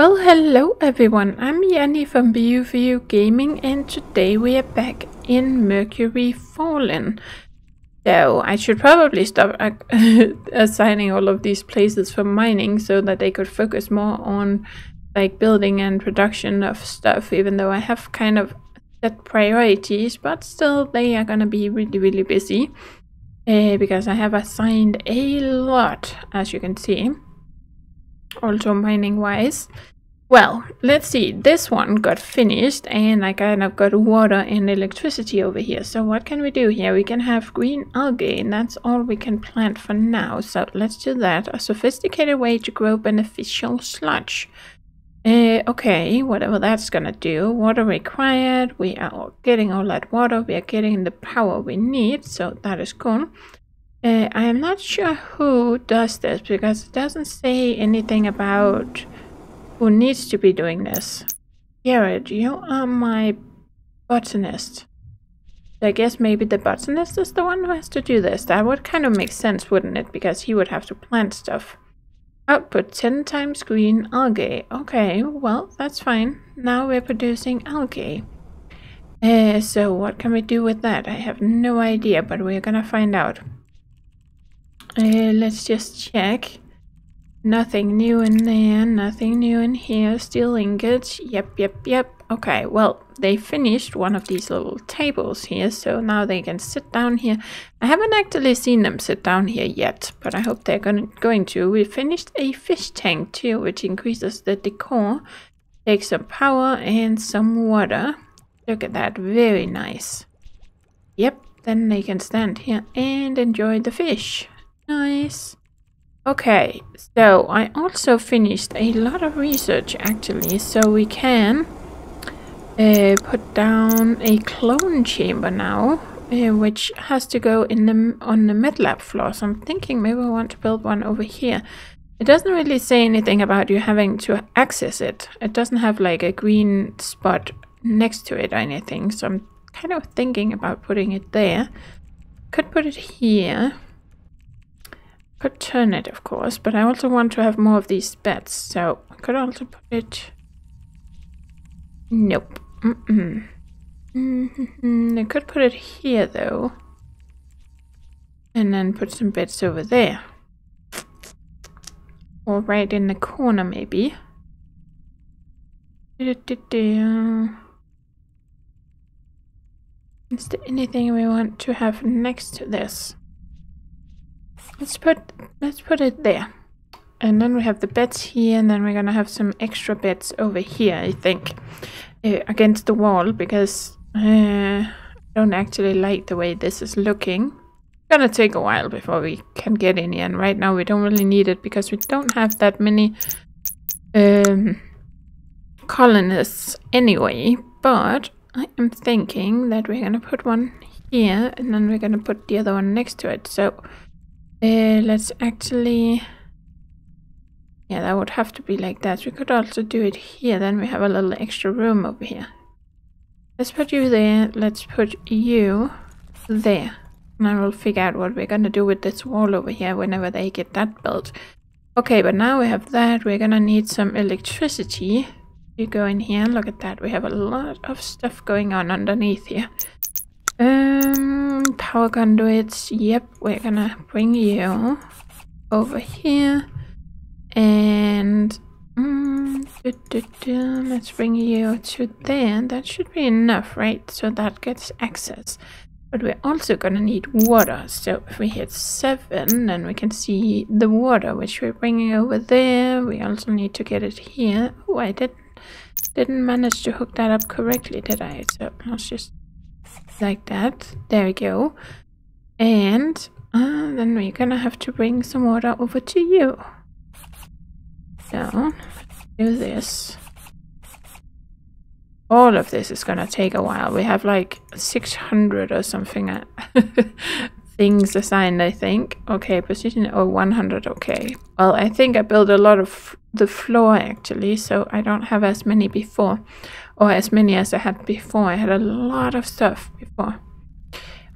Well, hello everyone, I'm Jenny from BU4U Gaming, and today we are back in Mercury Fallen. So I should probably stop assigning all of these places for mining so that they could focus more on like building and production of stuff, even though I have kind of set priorities, but still they are gonna be really busy because I have assigned a lot, as you can see. Also mining wise. Well, let's see, this one got finished and I kind of got water and electricity over here. So what can we do here? We can have green algae, and that's all we can plant for now. So let's do that. A sophisticated way to grow beneficial sludge. Okay, whatever that's gonna do. Water required. We are getting all that water. We are getting the power we need. So that is cool. I am not sure who does this because it doesn't say anything about who needs to be doing this. Garrett, you are my botanist. I guess maybe the botanist is the one who has to do this. That would kind of make sense, wouldn't it? Because he would have to plant stuff. Output 10 times green algae. Okay, well, that's fine. Now we're producing algae. So what can we do with that? I have no idea, but we're gonna find out. Let's just check. Nothing new in there, nothing new in here. Steel ingots, yep. Okay, well, they finished one of these little tables here, so now they can sit down here. I haven't actually seen them sit down here yet, but I hope they're going to. We finished a fish tank too, which increases the decor, takes some power and some water. Look at that, very nice. Yep, then they can stand here and enjoy the fish. Nice. Okay, so I also finished a lot of research actually, so we can put down a clone chamber now, which has to go in on the med lab floor. So I'm thinking maybe I want to build one over here. It doesn't really say anything about you having to access it. It doesn't have like a green spot next to it or anything, so I'm kind of thinking about putting it there. Could put it here. Could turn it, of course, but I also want to have more of these beds, so I could also put it... Nope. I could put it here, though. And then put some beds over there. Or right in the corner, maybe. Is there anything we want to have next to this? Let's put it there, and then we have the beds here, and then we're gonna have some extra beds over here, I think, against the wall, because I don't actually like the way this is looking. It's gonna take a while before we can get in here, and right now we don't really need it because we don't have that many colonists anyway. But I am thinking that we're gonna put one here, and then we're gonna put the other one next to it. So. Let's actually... Yeah, that would have to be like that. We could also do it here. Then we have a little extra room over here. Let's put you there. Let's put you there. And I will figure out what we're going to do with this wall over here whenever they get that built. Okay, but now we have that. We're going to need some electricity. You go in here. Look at that. We have a lot of stuff going on underneath here. Power conduits, yep, we're gonna bring you over here, and let's bring you to there. That should be enough, right? So that gets access, but we're also gonna need water. So if we hit 7, then we can see the water, which we're bringing over there. We also need to get it here. Oh, I didn't manage to hook that up correctly, did I? So let's just like that. There we go. And then we're gonna have to bring some water over to you. So do this. All of this is gonna take a while. We have like 600 or something things assigned, I think. Okay, position or 100. Okay, well, I think I built a lot of the floor actually, so I don't have as many before, or as many as I had before. I had a lot of stuff before.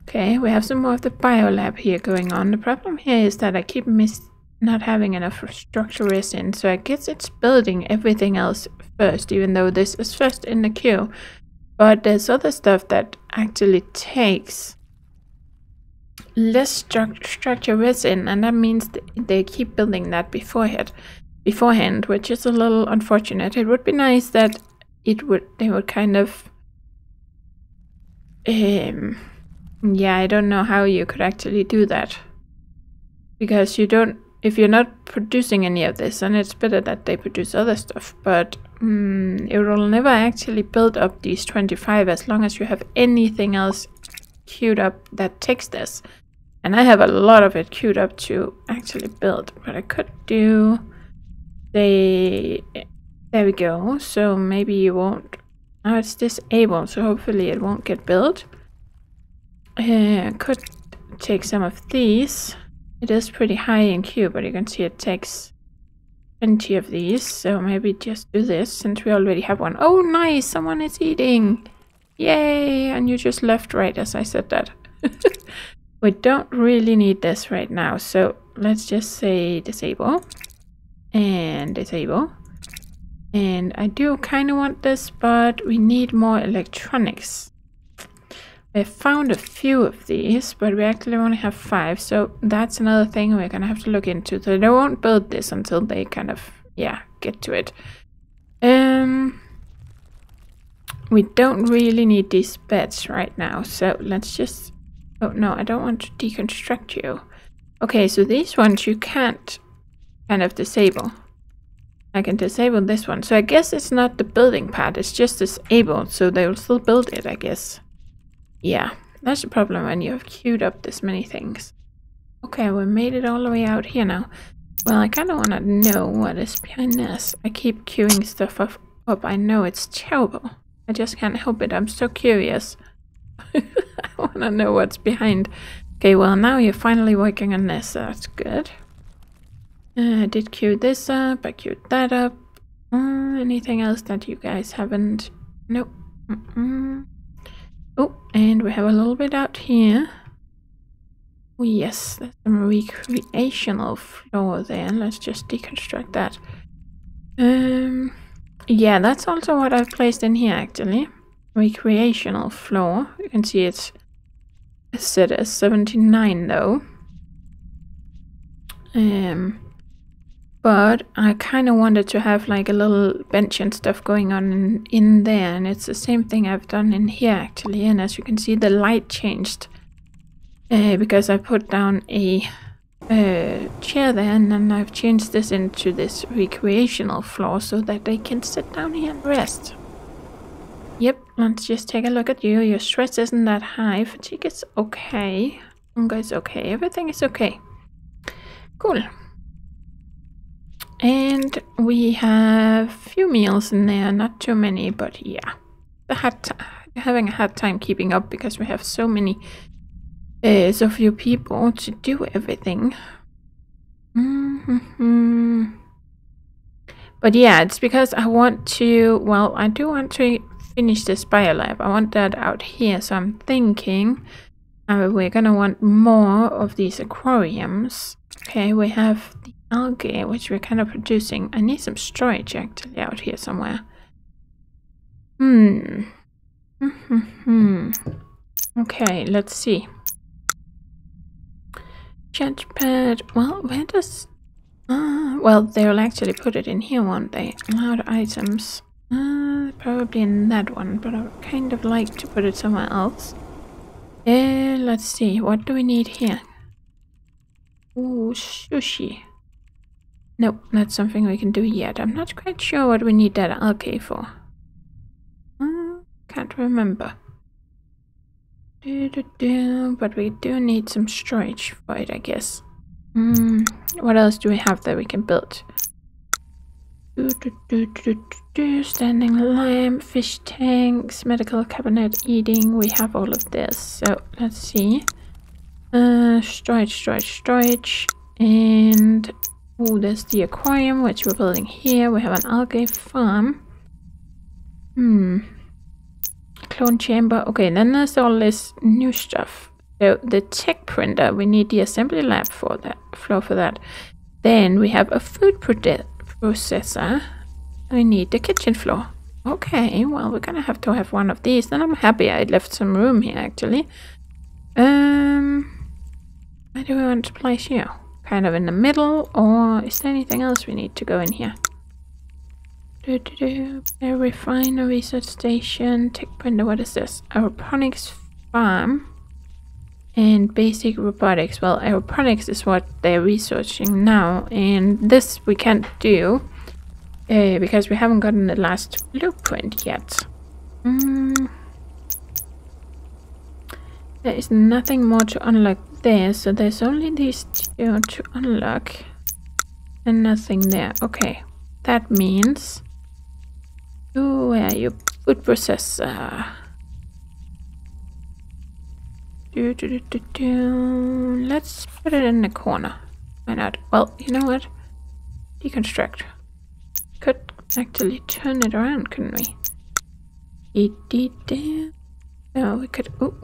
Okay, we have some more of the biolab here going on. The problem here is that I keep not having enough structure resin, so I guess it's building everything else first, even though this is first in the queue. But there's other stuff that actually takes less structure resin, and that means they keep building that beforehand, which is a little unfortunate. It would be nice that they would kind of yeah, I don't know how you could actually do that, because you don't, if you're not producing any of this, and it's better that they produce other stuff, but it will never actually build up these 25 as long as you have anything else queued up that takes this. And I have a lot of it queued up to actually build, but I could do there we go. So maybe you won't, now it's disabled, so hopefully it won't get built. I could take some of these. It is pretty high in queue, but you can see it takes 20 of these, so maybe just do this since we already have one. Oh nice, someone is eating, yay. And you just left right as I said that. We don't really need this right now, so let's just say disable and disable. And I do kind of want this, but we need more electronics. I found a few of these, but we actually only have 5, so that's another thing we're gonna have to look into. So they won't build this until they kind of, yeah, get to it. We don't really need these beds right now, so let's just, oh no, I don't want to deconstruct you. Okay, so these ones you can't kind of disable. I can disable this one, so I guess it's not the building part, it's just disabled, so they will still build it, I guess. Yeah, that's the problem when you have queued up this many things. Okay, we made it all the way out here now. Well, I kind of want to know what is behind this. I keep queuing stuff up. I know it's terrible. I just can't help it. I'm so curious. I want to know what's behind. Okay, well, now you're finally working on this. So that's good. I did queue this up. I queued that up. Anything else that you guys haven't? Nope. Oh, and we have a little bit out here. Oh yes, that's some recreational floor there. Let's just deconstruct that. Yeah, that's also what I've placed in here actually. Recreational floor. You can see it's set as 79 though. But I kind of wanted to have like a little bench and stuff going on in there, and it's the same thing I've done in here actually. And as you can see, the light changed because I put down a chair there, and then I've changed this into this recreational floor so that they can sit down here and rest. Yep, let's just take a look at you. Your stress isn't that high, fatigue is okay, hunger is okay, everything is okay. Cool. And we have a few meals in there, not too many, but yeah. Having a hard time keeping up because we have so many, so few people to do everything. But yeah, it's because I want to, well, I do want to finish this biolab. I want that out here, so I'm thinking we're gonna want more of these aquariums. Okay, we have the algae, which we're kind of producing. I need some storage actually out here somewhere. Okay, let's see. Chat pad. Well, where does... well, they'll actually put it in here, won't they? Allowed items. Probably in that one, but I would kind of like to put it somewhere else. Let's see. What do we need here? Ooh, sushi. Nope, not something we can do yet. I'm not quite sure what we need that algae for. Can't remember. But we do need some storage for it, I guess. What else do we have that we can build? Standing lime, fish tanks, medical cabinet, eating. We have all of this. So let's see. Storage. And oh, there's the aquarium which we're building here. We have an algae farm. Clone chamber. Okay, then there's all this new stuff. So the tech printer, we need the assembly lab for that. Then we have a food processor. I need the kitchen floor. Okay, well, we're gonna have to have one of these. Then I'm happy I left some room here, actually. Where do we want to place here? Kind of in the middle, or is there anything else we need to go in here? A refinery, research station, tech printer, what is this? Aeroponics farm and basic robotics. Well, aeroponics is what they're researching now, and this we can't do because we haven't gotten the last blueprint yet. There is nothing more to unlock there, so there's only these two to unlock and nothing there. Okay, that means... Ooh, where are you? Food processor. Let's put it in the corner. Why not? Well, you know what? Deconstruct. Could actually turn it around, couldn't we? No, we could... Ooh.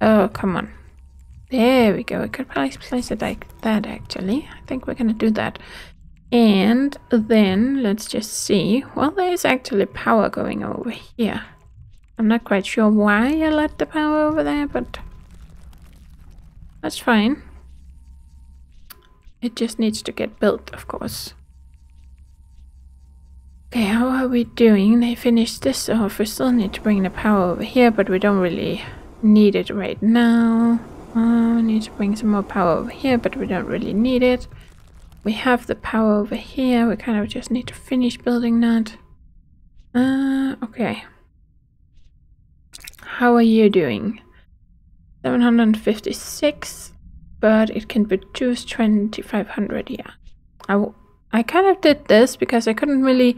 Oh, come on. There we go. We could probably place it like that, actually. I think we're gonna do that. And then let's just see. Well, there is actually power going over here. I'm not quite sure why I let the power over there, but that's fine. It just needs to get built, of course. Okay, how are we doing? They finished this off. We still need to bring the power over here, but we don't really need it right now. We need to bring some more power over here, but we don't really need it. We have the power over here. We kind of just need to finish building that. Okay. How are you doing? 756, but it can produce 2500, yeah. I kind of did this because I couldn't really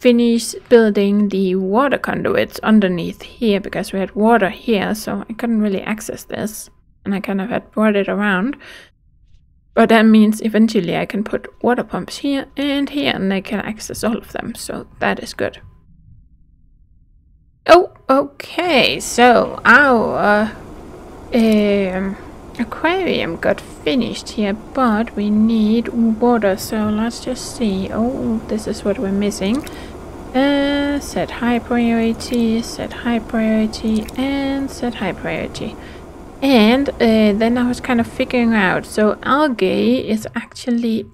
finish building the water conduits underneath here because we had water here, so I couldn't really access this, and I kind of had brought it around. But that means eventually I can put water pumps here, and I can access all of them, so that is good. Oh, okay, so our aquarium got finished here, but we need water, so let's just see. Oh, this is what we're missing. Set high priority, set high priority, and set high priority. And then I was kind of figuring out, so algae is actually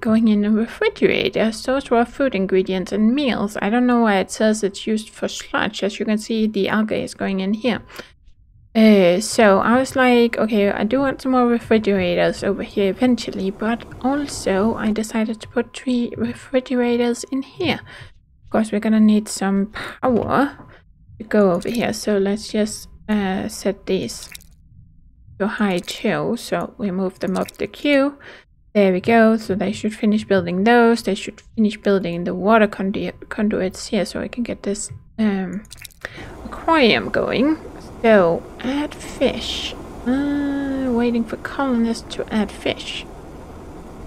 going in a refrigerator, stores raw food ingredients and meals. I don't know why it says it's used for sludge. As you can see, the algae is going in here. So I was like, okay, I do want some more refrigerators over here eventually, but also I decided to put 3 refrigerators in here. Of course, we're gonna need some power to go over here, so let's just... set these to high 2, so we move them up the queue. There we go, so they should finish building those. They should finish building the water conduits here, so I can get this aquarium going. So, add fish. Waiting for colonists to add fish.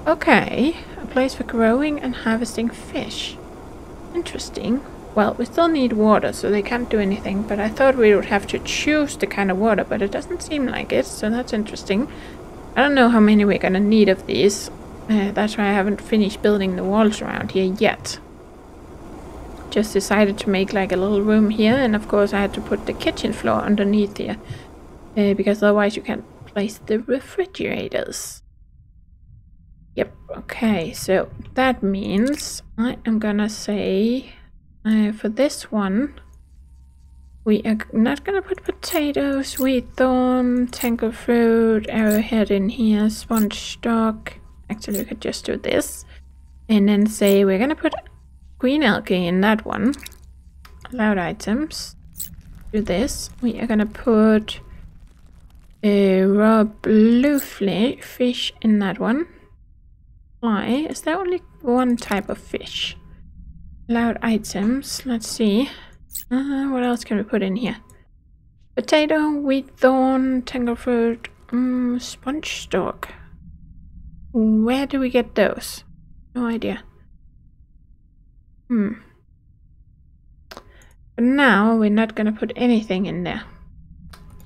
Okay, a place for growing and harvesting fish. Interesting. Well, we still need water, so they can't do anything, but I thought we would have to choose the kind of water, but it doesn't seem like it, so that's interesting. I don't know how many we're gonna need of these. That's why I haven't finished building the walls around here yet. Just decided to make like a little room here, and of course I had to put the kitchen floor underneath here, because otherwise you can't place the refrigerators. Yep, okay, so that means I am gonna say... for this one, we are not gonna put potatoes, wheat thorn, tangled fruit, arrowhead in here, sponge stalk. Actually, we could just do this. And then say we're gonna put green algae in that one. Allowed items. Do this. We are gonna put raw blue fish in that one. Why? Is there only one type of fish? Allowed items, let's see. What else can we put in here? Potato, wheat thorn, tangled fruit, sponge stalk. Where do we get those? No idea. But now we're not gonna put anything in there.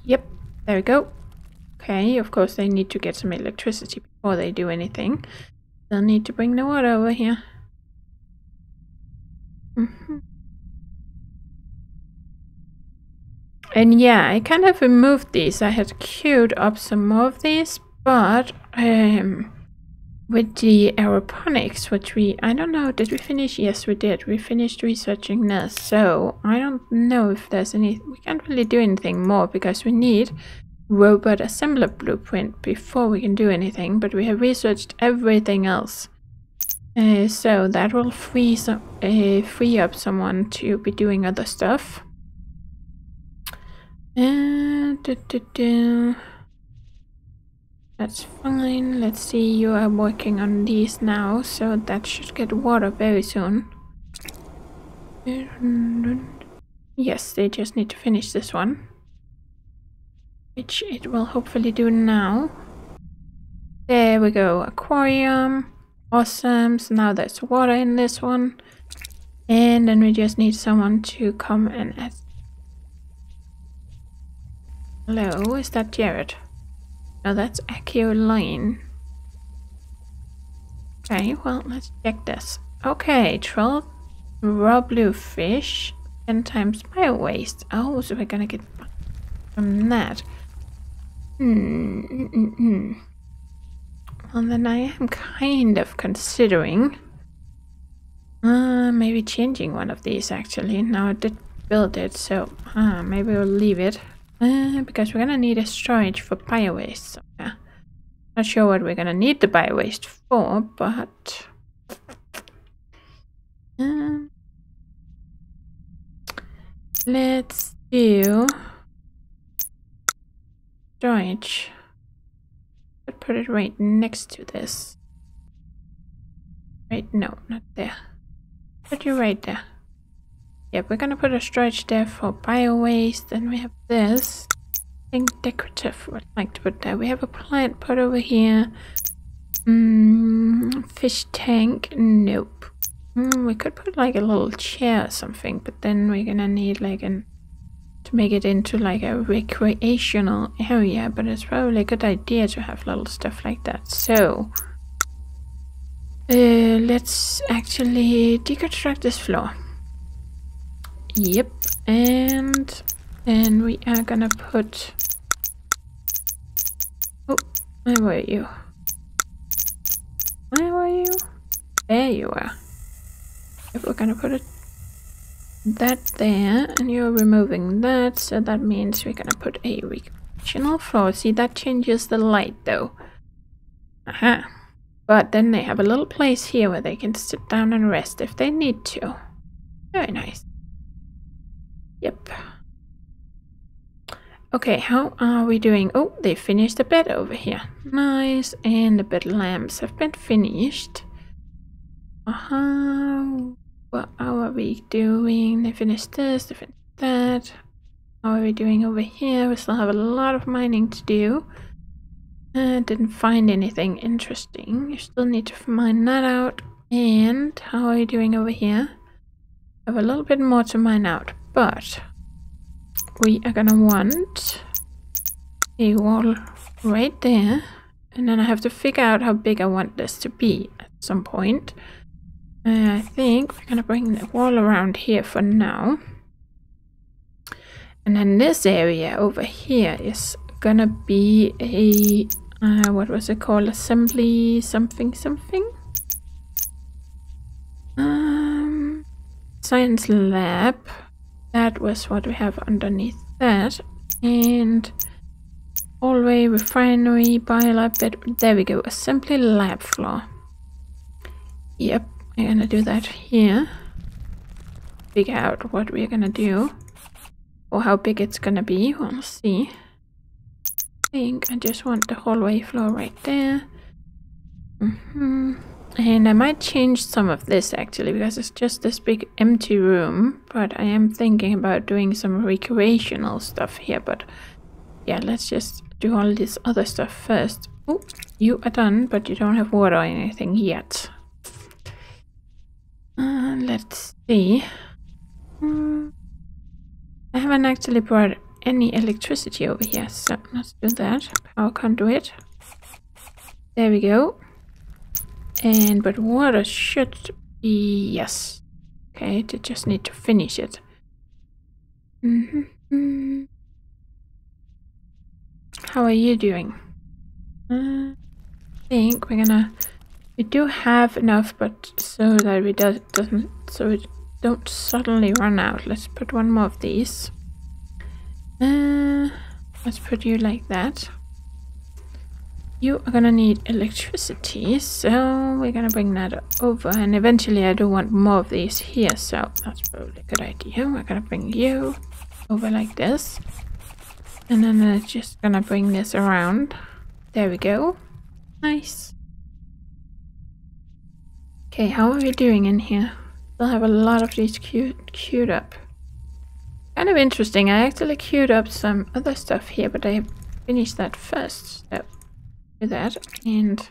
Yep, there we go. Okay, of course they need to get some electricity before they do anything. They'll need to bring the water over here. And yeah, I kind of removed these. I had queued up some more of these, but with the aeroponics, which I don't know, did we finish? Yes, we did. We finished researching this, so I don't know if there's any, we can't really do anything more because we need robot assembler blueprint before we can do anything, but we have researched everything else. So that will free up someone to be doing other stuff. That's fine. Let's see, you are working on these now, so that should get water very soon. Yes, they just need to finish this one, which it will hopefully do now. There we go, aquarium. Awesome, so now there's water in this one. And then we just need someone to come and add. Hello, is that Garrett? No, that's Aculine. Okay, well, let's check this. Okay, troll, raw blue fish, 10 times bio waste. Oh, so we're gonna get from that. Well, then I am kind of considering maybe changing one of these, actually. Now I did build it, so maybe we'll leave it because we're gonna need a storage for bio-waste. So, yeah. Not sure what we're gonna need the bio-waste for, but let's do storage. Put it right next to this. Right, no, not there. Put you right there. Yep, we're gonna put a storage there for bio waste. Then we have this thing decorative I'd like to put there. We have a plant pot over here. Fish tank, nope. We could put like a little chair or something, but then we're gonna need like an to make it into like a recreational area, but it's probably a good idea to have little stuff like that. So let's actually deconstruct this floor. Yep, and then we are gonna put, oh, where were you? Where were you? There you are. If we're gonna put it that there, and you're removing that, so that means we're gonna put a recreational floor. See, that changes the light though. But then they have a little place here where they can sit down and rest if they need to. Very nice. Yep. Okay, how are we doing? Oh, they finished the bed over here. Nice. And the bed lamps have been finished. What are we doing? They finished this, they finished that. How are we doing over here? We still have a lot of mining to do. Didn't find anything interesting. You still need to mine that out. And how are you doing over here? Have a little bit more to mine out, but we are gonna want a wall right there. And then I have to figure out how big I want this to be at some point. I think we're gonna bring the wall around here for now, and then this area over here is gonna be a what was it called, assembly something, science lab. That was what we have underneath that, and hallway, refinery, biolab, but there we go, assembly lab floor. Yep, we're gonna do that here. Figure out what we're gonna do or how big it's gonna be. We'll see. I think I just want the hallway floor right there. And I might change some of this actually, because it's just this big empty room, but I am thinking about doing some recreational stuff here. But yeah, let's just do all this other stuff first. Oh, you are done, but you don't have water or anything yet. Let's see. I haven't actually brought any electricity over here, so let's do that. Power conduit. There we go. And but water should be, yes. Okay, they just need to finish it. Mm-hmm. How are you doing? I think we're gonna. We do have enough, but so that we doesn't, so it don't suddenly run out. Let's put one more of these. Let's put you like that. You are gonna need electricity, so we're gonna bring that over. And eventually, I do want more of these here, so that's probably a good idea. We're gonna bring you over like this, and then I'm just gonna bring this around. There we go. Nice. Okay, how are we doing in here? We'll have a lot of these queued up. Kind of interesting. I actually queued up some other stuff here, but I finished that first step. Do that and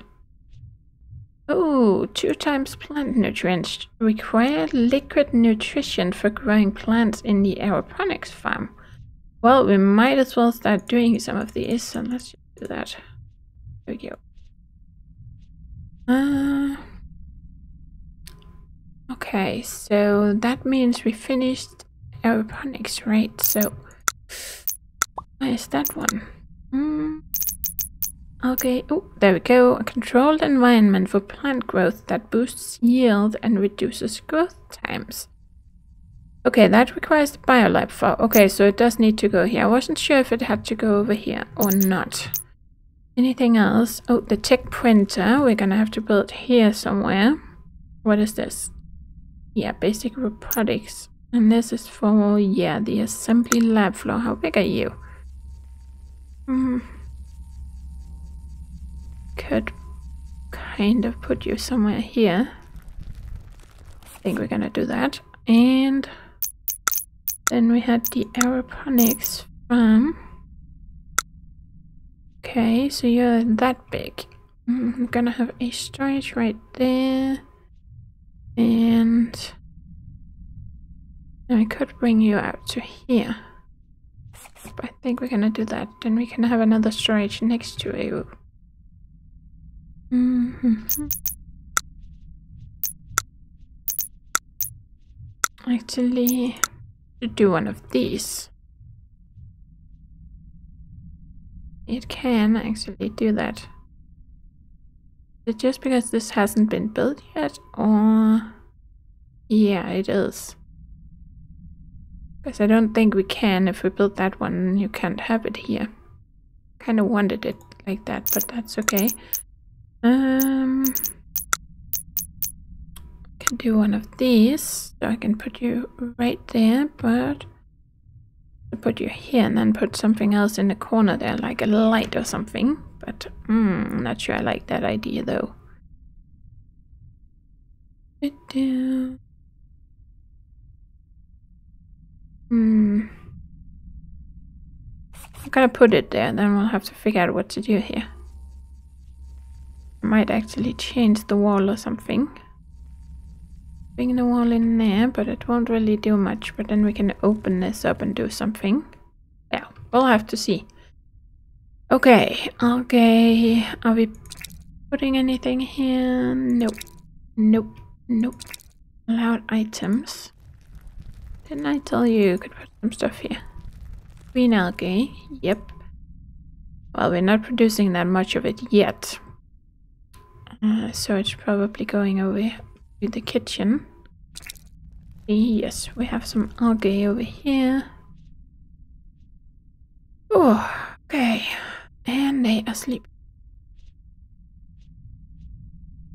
oh, 2 times plant nutrients required liquid nutrition for growing plants in the aeroponics farm. Well, we might as well start doing some of these, so let's just do that. There we go. Okay, so that means we finished aeroponics, right? So where's that one? Okay, oh, there we go. A controlled environment for plant growth that boosts yield and reduces growth times. Okay, that requires the biolab file. Okay, so it does need to go here. I wasn't sure if it had to go over here or not. Anything else? Oh, the tech printer. We're gonna have to build here somewhere. What is this? Yeah, basic robotics. And this is for, yeah, the assembly lab floor. How big are you? Could kind of put you somewhere here. I think we're gonna do that. And then we had the aeroponics farm. Okay, so you're that big. I'm gonna have a storage right there. And I could bring you out to here. But I think we're gonna do that. Then we can have another storage next to you. Actually, do one of these. It can actually do that. Is it just because this hasn't been built yet, or yeah, it is. Because I don't think we can. If we build that one, you can't have it here. Kind of wanted it like that, but that's okay. I can do one of these, so I can put you right there, but I'll put you here and then put something else in the corner there, like a light or something. But I'm not sure I like that idea though. I'm gonna put it there, then we'll have to figure out what to do here. Might actually change the wall or something. Bring the wall in there, but it won't really do much. But then we can open this up and do something. Yeah, we'll have to see. Okay, okay. Are we putting anything here? Nope, nope, nope. Allowed items. Didn't I tell you you could put some stuff here? Green algae, yep. Well, we're not producing that much of it yet. So it's probably going over to the kitchen. Yes, we have some algae over here. Oh, okay. And they are asleep.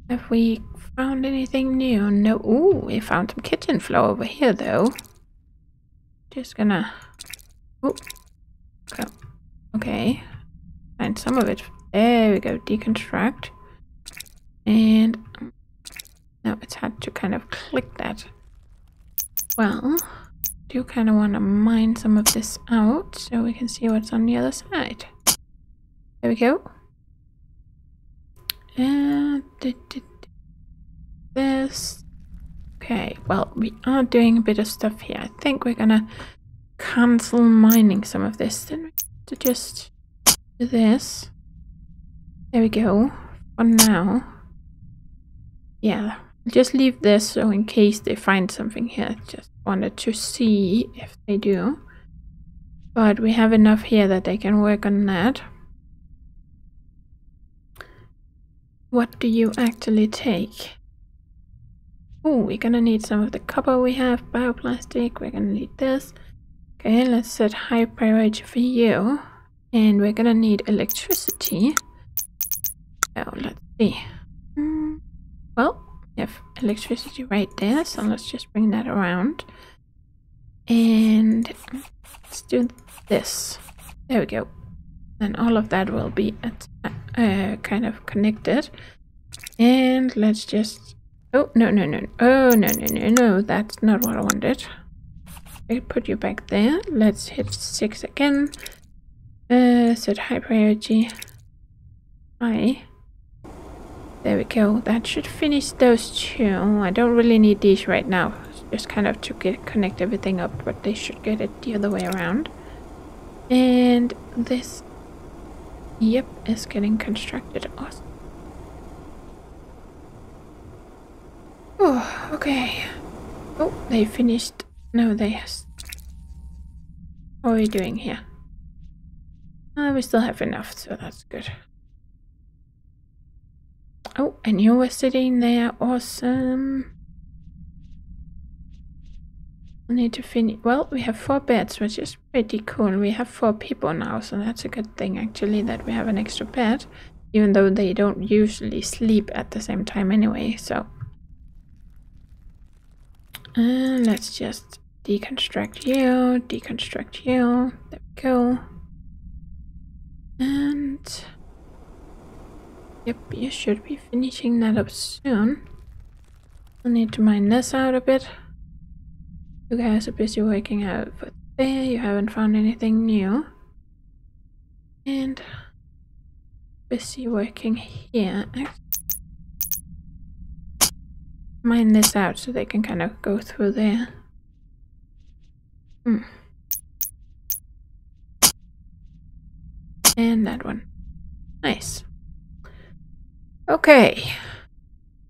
Have we found anything new? No. Ooh, we found some kitchen floor over here, though. Just gonna... Ooh. Okay. Find some of it. There we go. Deconstruct. And now it's hard to kind of click that. Well, I do kind of want to mine some of this out so we can see what's on the other side. There we go. And this. Okay, well, we are doing a bit of stuff here. I think we're gonna cancel mining some of this, then we have to just do this. There we go. For now. Yeah, I'll just leave this so in case they find something here. Just wanted to see if they do. But we have enough here that they can work on that. What do you actually take? Oh, we're gonna need some of the copper we have, bioplastic, we're gonna need this. Okay, let's set high priority for you. And we're gonna need electricity. So let's see. Well, we have electricity right there, so let's just bring that around. And let's do this. There we go. And all of that will be at kind of connected. And let's just... Oh, no, no, no. Oh, no, no, no, no. That's not what I wanted. I'll put you back there. Let's hit 6 again. Set high priority. High. There we go. That should finish those two. I don't really need these right now. It's just kind of to connect everything up, but they should get it the other way around. And this... Yep, it's getting constructed. Awesome. Oh, okay. Oh, they finished. No, they... What are we doing here? We still have enough, so that's good. Oh, and you were sitting there. Awesome. I need to finish... Well, we have 4 beds, which is pretty cool. We have 4 people now, so that's a good thing, actually, that we have an extra bed. Even though they don't usually sleep at the same time anyway, so... let's just deconstruct you, deconstruct you. There we go. And... Yep, you should be finishing that up soon. I'll need to mine this out a bit. You guys are busy working out, but there you haven't found anything new. And busy working here. Mine this out so they can kind of go through there. And that one. Nice. Okay.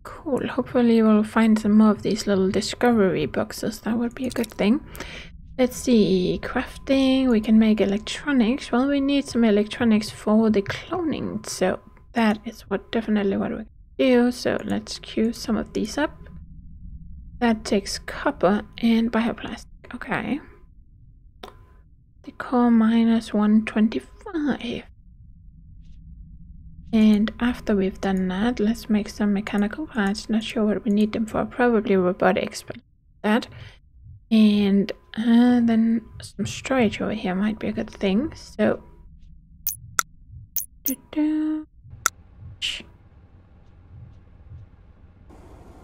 Cool. Hopefully we'll find some more of these little discovery boxes. That would be a good thing. Let's see. Crafting. We can make electronics. Well, we need some electronics for the cloning. So that is what definitely what we're going to do. So let's queue some of these up. That takes copper and bioplastic. Okay. The core minus 125. And after we've done that, let's make some mechanical parts. Not sure what we need them for. Probably robotics, but that. And then some storage over here might be a good thing. So, here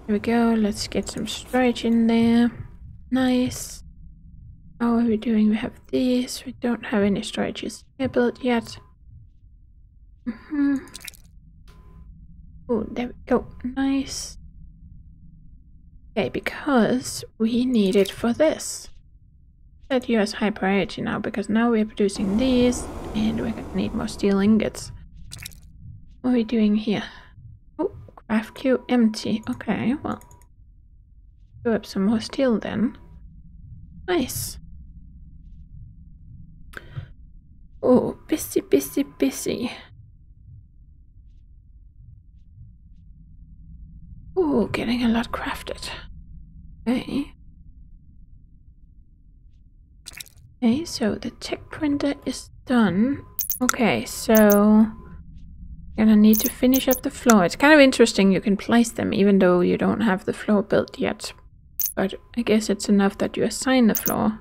we go. Let's get some storage in there. Nice. How are we doing? We have these. We don't have any storages built yet. Oh, there we go. Nice. Okay, because we need it for this. Set you as high priority now, because now we're producing these, and we're gonna need more steel ingots. What are we doing here? Oh, craft queue empty. Okay, well. Do up some more steel then. Nice. Oh, busy, busy, busy. Ooh, getting a lot crafted. Okay. Okay, so the tech printer is done. Okay, so... Gonna need to finish up the floor. It's kind of interesting you can place them even though you don't have the floor built yet. But I guess it's enough that you assign the floor.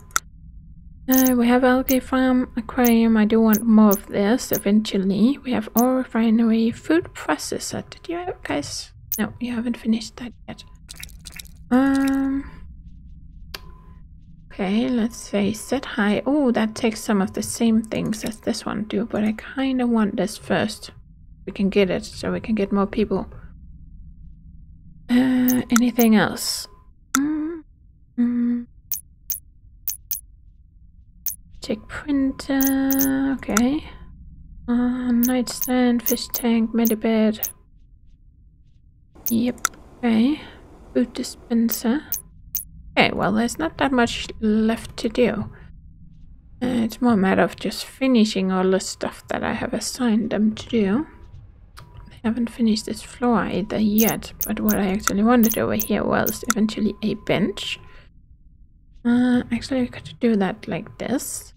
We have algae farm, aquarium. I do want more of this eventually. We have oil refinery, food processor. Did you guys... No, you haven't finished that yet. Okay, let's say set high. Oh, that takes some of the same things as this one do, but I kind of want this first. We can get it, so we can get more people. Anything else? Tick printer, okay. Nightstand, fish tank, medibed. Yep, okay. Food dispenser. Okay, well, there's not that much left to do. It's more a matter of just finishing all the stuff that I have assigned them to do. I haven't finished this floor either yet, but what I actually wanted over here was eventually a bench. Actually, we could do that like this.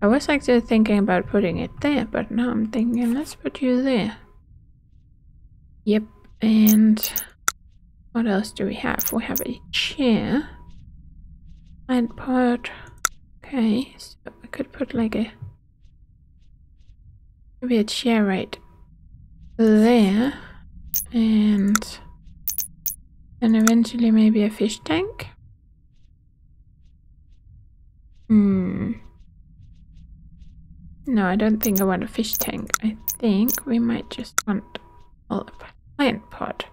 I was actually thinking about putting it there, but now I'm thinking, let's put you there. Yep, and what else do we have? We have a chair. And put, okay, so we could put like a, maybe a chair right there, and then eventually maybe a fish tank. No, I don't think I want a fish tank. I think we might just want a plant pot.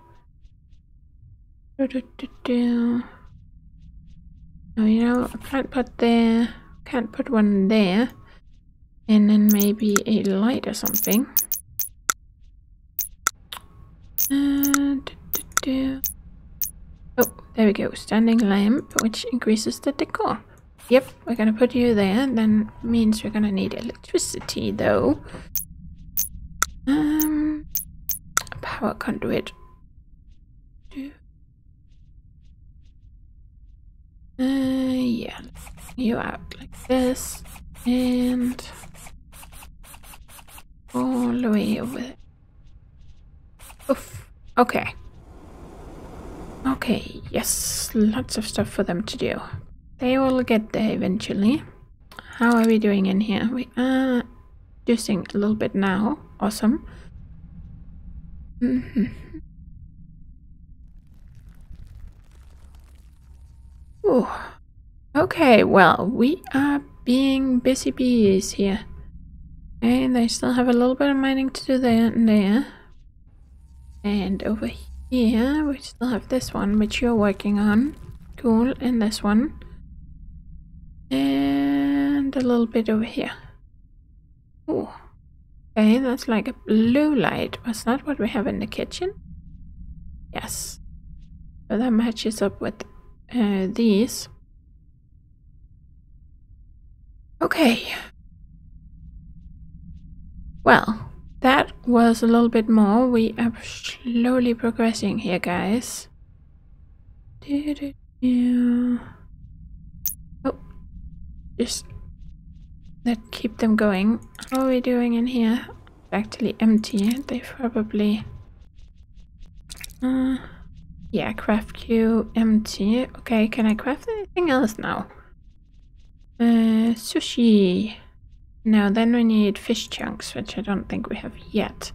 No, you know, a plant pot there. Can't put one there. And then maybe a light or something. Oh, there we go. Standing lamp, which increases the decor. Yep, we're gonna put you there. Then means we're gonna need electricity, though. Power conduit. Yeah, you out like this, and all the way over there. Oof. Okay. Okay, yes, lots of stuff for them to do. They will get there eventually. How are we doing in here? We are reducing a little bit now. Awesome. Ooh. Okay, well, we are being busy bees here. Okay, and I still have a little bit of mining to do there and there. And over here, we still have this one, which you're working on. Cool, and this one. And a little bit over here. Ooh. Okay, that's like a blue light. Was that what we have in the kitchen? Yes. So that matches up with these. Okay. Well, that was a little bit more. We are slowly progressing here, guys. Oh, just let's keep them going. How are we doing in here? It's actually empty. They probably yeah, craft queue, empty. Okay, can I craft anything else now? Sushi. No, then we need fish chunks, which I don't think we have yet.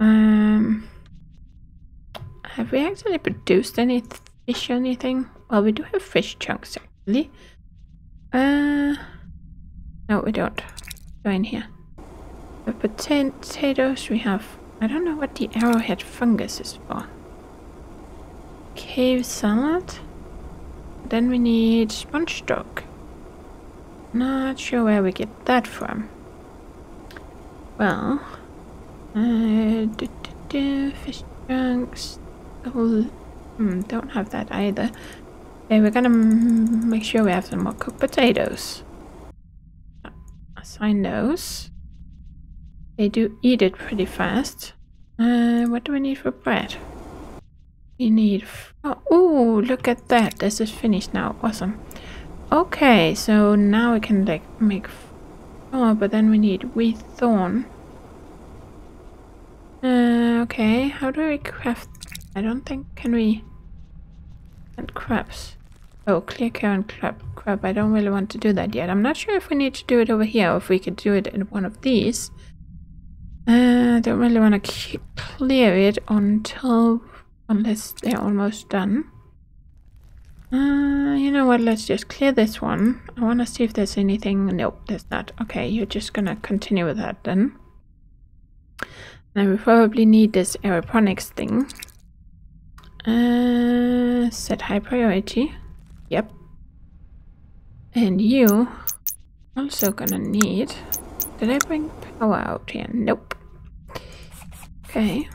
Have we actually produced any fish or anything? Well, we do have fish chunks, actually. No, we don't. Go in here. The potatoes we have. I don't know what the arrowhead fungus is for. Cave salad. Then we need sponge dog. Not sure where we get that from. Well, fish chunks. Don't have that either. Okay, we're gonna make sure we have some more cooked potatoes. Assign those. They do eat it pretty fast. What do we need for bread? We need, oh, look at that. This is finished now. Awesome. Okay, so now we can like make, oh, but then we need wheat thorn. Okay, how do we craft? I don't think, can we, and crabs. Oh, clear current crab. I don't really want to do that yet. I'm not sure if we need to do it over here or if we could do it in one of these. I don't really want to clear it until, unless they're almost done. You know what, let's just clear this one. I want to see if there's anything. Nope, there's not. Okay, you're just gonna continue with that then. Now we probably need this aeroponics thing. Set high priority. Yep. And you also gonna need... Did I bring power out here? Nope. Okay.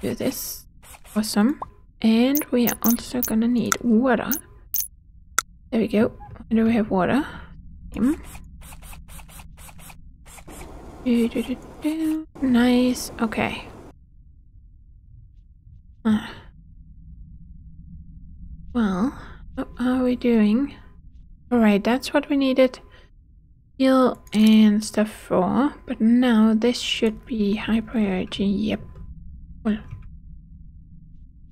Do this. Awesome. And we are also gonna need water. There we go. Do we have water? Nice. Okay. Well, what are we doing? Alright, that's what we needed. Heal and stuff for. But now this should be high priority. Yep. Well,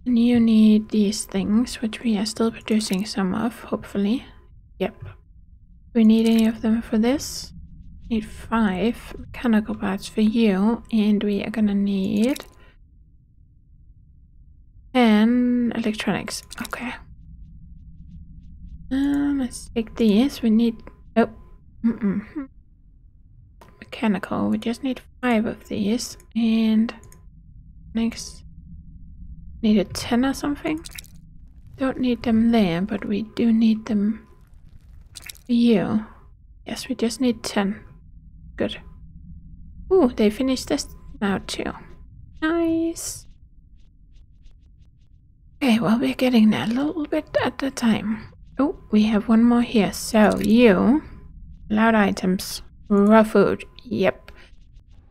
and you need these things, which we are still producing some of, hopefully. Yep. Do we need any of them for this? Need 5 mechanical parts for you, and we are gonna need 10 electronics. Okay. Let's take these. We need mechanical. We just need 5 of these, and next need a 10 or something. Don't need them there, but we do need them for you. Yes, we just need 10. Good. Ooh, they finished this now too. Nice. Okay, well, we're getting there a little bit at a time. Oh, we have one more here. So, you. Allowed items. Raw food. Yep.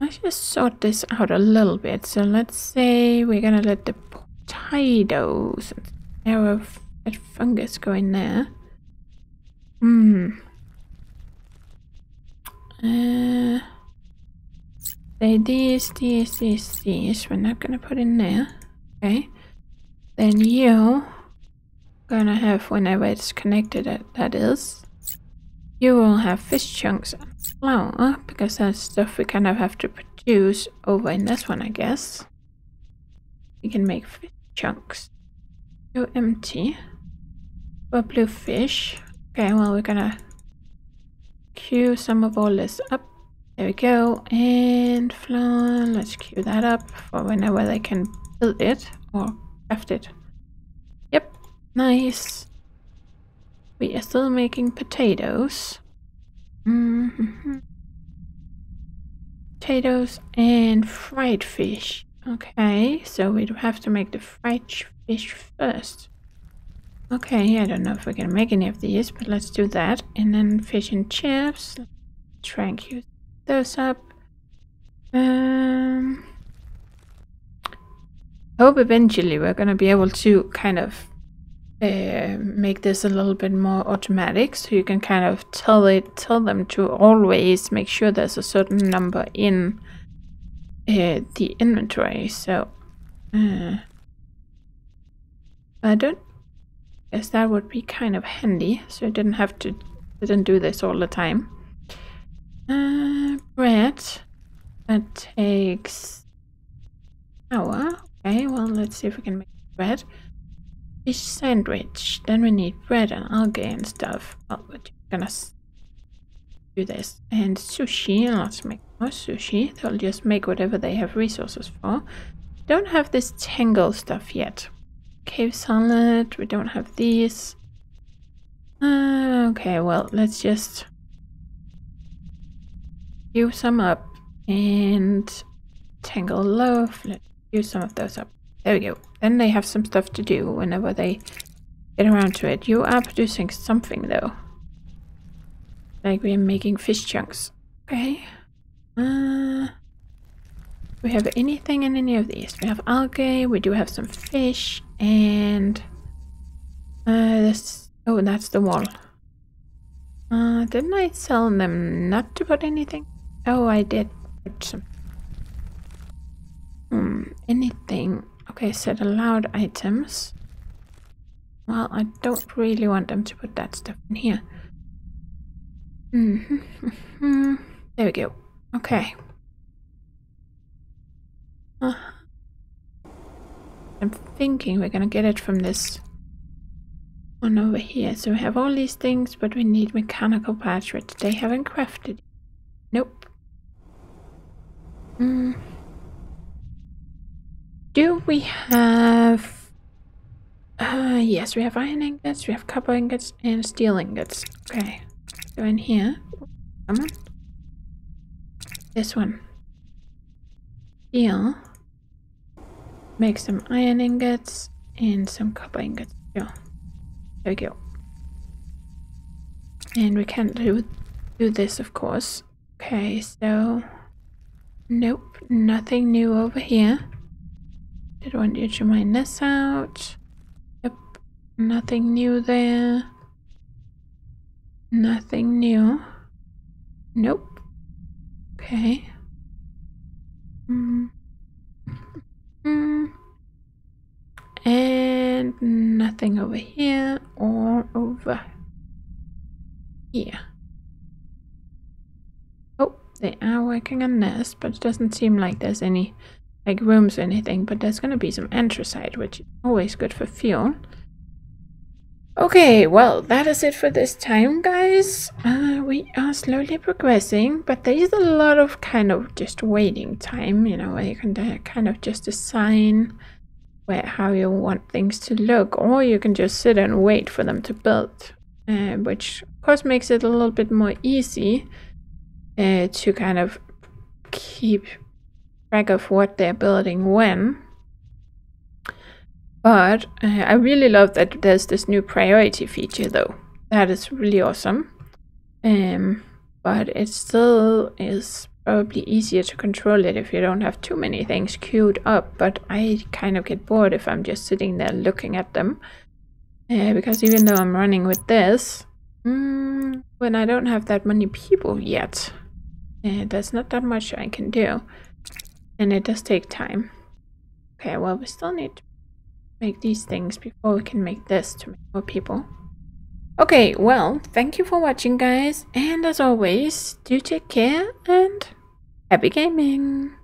Let's just sort this out a little bit. So, let's say we're gonna let the potatoes and arrow that fungus go in there. Say these. We're not gonna put in there. Okay. Then you gonna have, whenever it's connected, that is. You will have fish chunks and flour, because that's stuff we kind of have to produce over in this one, I guess. We can make fish chunks. So empty. For blue fish. Okay, well, we're gonna queue some of all this up. There we go. And flour, let's queue that up for whenever they can build it or craft it. Yep, nice. We are still making potatoes. Potatoes and fried fish. Okay, so we have to make the fried fish first. Okay, I don't know if we're gonna make any of these, but let's do that. And then fish and chips. Let's try and queue those up. I hope eventually we're gonna be able to kind of make this a little bit more automatic, so you can kind of tell them to always make sure there's a certain number in the inventory. So I don't. Yes, that would be kind of handy, so I didn't do this all the time. Bread. That takes hour. Okay, well, let's see if we can make bread. Fish sandwich. Then we need bread and algae and stuff. Well, we're just gonna do this. And sushi. Let's make more sushi. They'll just make whatever they have resources for. Don't have this tangle stuff yet. Cave salad, we don't have these. Okay, well, let's just queue some up and tangle loaf. Let's queue some of those up. There we go. Then they have some stuff to do whenever they get around to it. You are producing something though. Like we are making fish chunks. Okay. We have anything in any of these? We have algae, we do have some fish, and this. Oh, that's the wall. Didn't I tell them not to put anything? Oh, I did put some. Anything. Okay, set allowed items. Well, I don't really want them to put that stuff in here. There we go. Okay. I'm thinking we're gonna get it from this one over here. So we have all these things, but we need mechanical parts, which they haven't crafted. Nope. Do we have Yes, we have iron ingots, we have copper ingots, and steel ingots. Okay. So in here, come on. This one. Steel. Make some iron ingots and some copper ingots. Sure. There we go. And we can't do this, of course. Okay, so... Nope, nothing new over here. Did I want you to mine this out? Yep, nothing new there. Nothing new. Nope. Okay. And nothing over here or over here. They are working on this, but it doesn't seem like there's any like rooms or anything, but there's gonna be some anthracite, which is always good for fuel. Okay, well, that is it for this time, guys. We are slowly progressing, but there is a lot of kind of just waiting time, you know, where you can kind of just assign where how you want things to look, or you can just sit and wait for them to build, which of course makes it a little bit more easy to kind of keep track of what they're building when. But I really love that there's this new priority feature though. That is really awesome. But it still is probably easier to control it if you don't have too many things queued up. But I kind of get bored if I'm just sitting there looking at them. Because even though I'm running with this, when I don't have that many people yet, there's not that much I can do, and it does take time. Okay, well, we still need to make these things before we can make this to make more people. Okay, well, thank you for watching, guys, and as always, do take care and happy gaming!